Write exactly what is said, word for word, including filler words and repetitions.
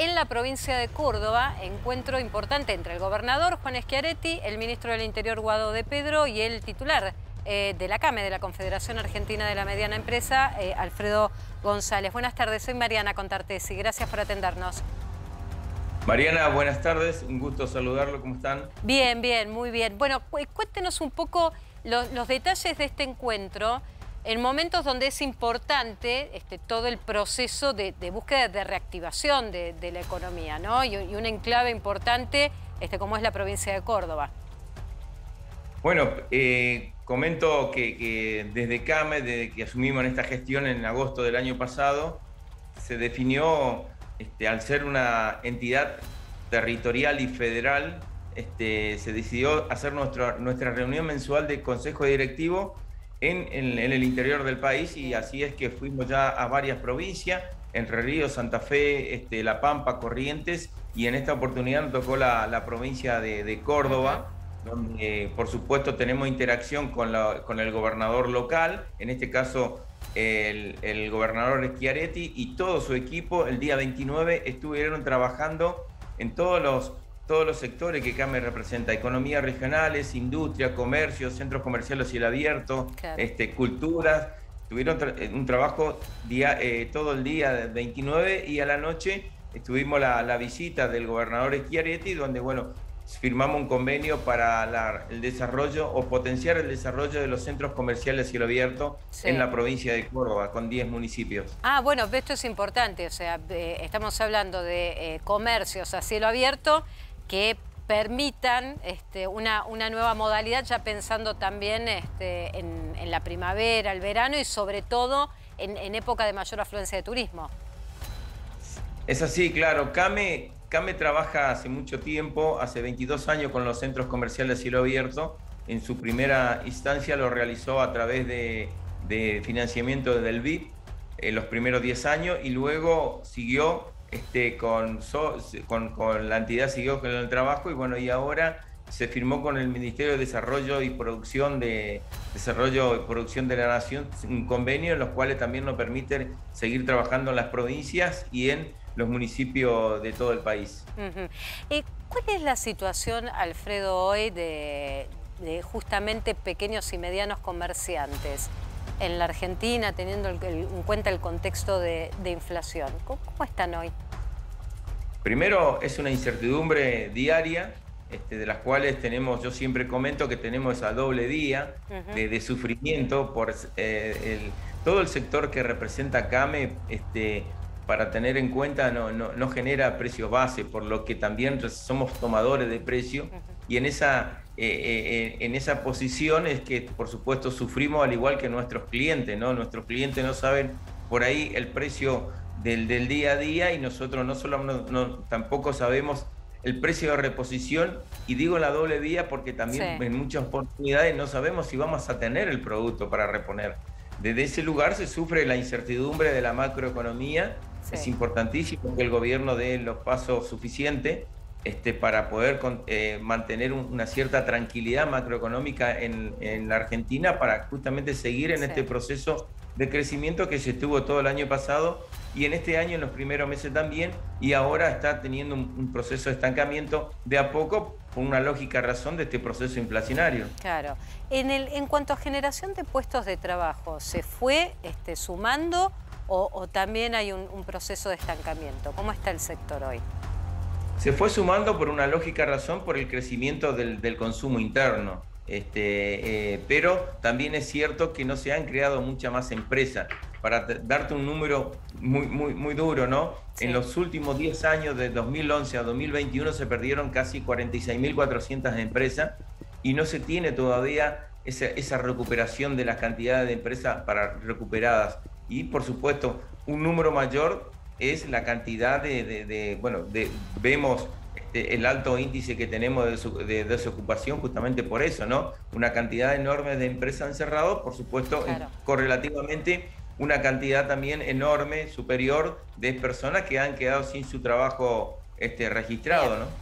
en la provincia de Córdoba, encuentro importante entre el gobernador Juan Schiaretti, el ministro del Interior Wado de Pedro y el titular eh, de la CAME, de la Confederación Argentina de la Mediana Empresa, eh, Alfredo González. Buenas tardes, soy Mariana Contartesi, gracias por atendernos. Mariana, buenas tardes, un gusto saludarlo, ¿cómo están? Bien, bien, muy bien. Bueno, cuéntenos un poco los, los detalles de este encuentro en momentos donde es importante este, todo el proceso de, de búsqueda de reactivación de, de la economía, ¿no? Y, y un enclave importante este, como es la provincia de Córdoba. Bueno, eh, comento que, que desde CAME, desde que asumimos esta gestión en agosto del año pasado, se definió, este, al ser una entidad territorial y federal, este, se decidió hacer nuestra, nuestra reunión mensual de Consejo Directivo En, en, en el interior del país, y así es que fuimos ya a varias provincias, Entre Ríos, Santa Fe, este, La Pampa, Corrientes, y en esta oportunidad nos tocó la, la provincia de, de Córdoba, donde eh, por supuesto tenemos interacción con, la, con el gobernador local, en este caso el, el gobernador Schiaretti y todo su equipo. El día veintinueve estuvieron trabajando en todos los todos los sectores que CAME representa: economías regionales, industria, comercio, centros comerciales a cielo abierto, claro, este, culturas. Tuvieron tra un trabajo día, eh, todo el día veintinueve, y a la noche estuvimos la, la visita del gobernador Schiaretti, donde bueno, firmamos un convenio para la, el desarrollo o potenciar el desarrollo de los centros comerciales a cielo abierto, sí, en la provincia de Córdoba, con diez municipios. Ah, bueno, esto es importante, o sea, eh, estamos hablando de eh, comercios a cielo abierto que permitan este, una, una nueva modalidad, ya pensando también este, en, en la primavera, el verano y sobre todo en, en época de mayor afluencia de turismo. Es así, claro. CAME, CAME trabaja hace mucho tiempo, hace veintidós años, con los centros comerciales a cielo abierto. En su primera instancia lo realizó a través de, de financiamiento del B I D en los primeros diez años, y luego siguió Este, con, so, con, con la entidad, siguió con el trabajo, y bueno, y ahora se firmó con el Ministerio de Desarrollo y Producción de Desarrollo y Producción de la Nación un convenio en los cuales también nos permite seguir trabajando en las provincias y en los municipios de todo el país. Uh-huh. ¿Y cuál es la situación, Alfredo, hoy de, de justamente pequeños y medianos comerciantes en la Argentina, teniendo en cuenta el contexto de, de inflación? ¿Cómo, ¿Cómo están hoy? Primero, es una incertidumbre diaria, este, de las cuales tenemos, yo siempre comento que tenemos esa doble día, uh-huh, de, de sufrimiento por eh, el, todo el sector que representa CAME, este, para tener en cuenta, no, no, no genera precios base, por lo que también somos tomadores de precio, uh-huh, y en esa Eh, eh, en esa posición es que por supuesto sufrimos, al igual que nuestros clientes, ¿no? Nuestros clientes no saben por ahí el precio del, del día a día, y nosotros no solo no, no, tampoco sabemos el precio de reposición, y digo la doble vía porque también, sí, en muchas oportunidades no sabemos si vamos a tener el producto para reponer. Desde ese lugar se sufre la incertidumbre de la macroeconomía, sí. Es importantísimo que el gobierno dé los pasos suficientes Este, para poder eh, mantener un, una cierta tranquilidad macroeconómica en, en la Argentina, para justamente seguir en, sí, este proceso de crecimiento que se estuvo todo el año pasado y en este año, en los primeros meses también, y ahora está teniendo un, un proceso de estancamiento de a poco, por una lógica razón de este proceso inflacionario. Claro. En, el, en cuanto a generación de puestos de trabajo, ¿se fue este, sumando o, o también hay un, un proceso de estancamiento? ¿Cómo está el sector hoy? Se fue sumando por una lógica razón, por el crecimiento del, del consumo interno, este, eh, pero también es cierto que no se han creado muchas más empresas. Para darte un número muy, muy, muy duro, ¿no? Sí. En los últimos diez años, de dos mil once a dos mil veintiuno, se perdieron casi cuarenta y seis mil cuatrocientas empresas, y no se tiene todavía esa, esa recuperación de las cantidades de empresas para recuperadas. Y por supuesto, un número mayor es la cantidad de, de, de bueno, de, vemos este, el alto índice que tenemos de, de, de desocupación, justamente por eso, ¿no? Una cantidad enorme de empresas han cerrado, por supuesto, claro, correlativamente una cantidad también enorme, superior, de personas que han quedado sin su trabajo este, registrado, ¿no?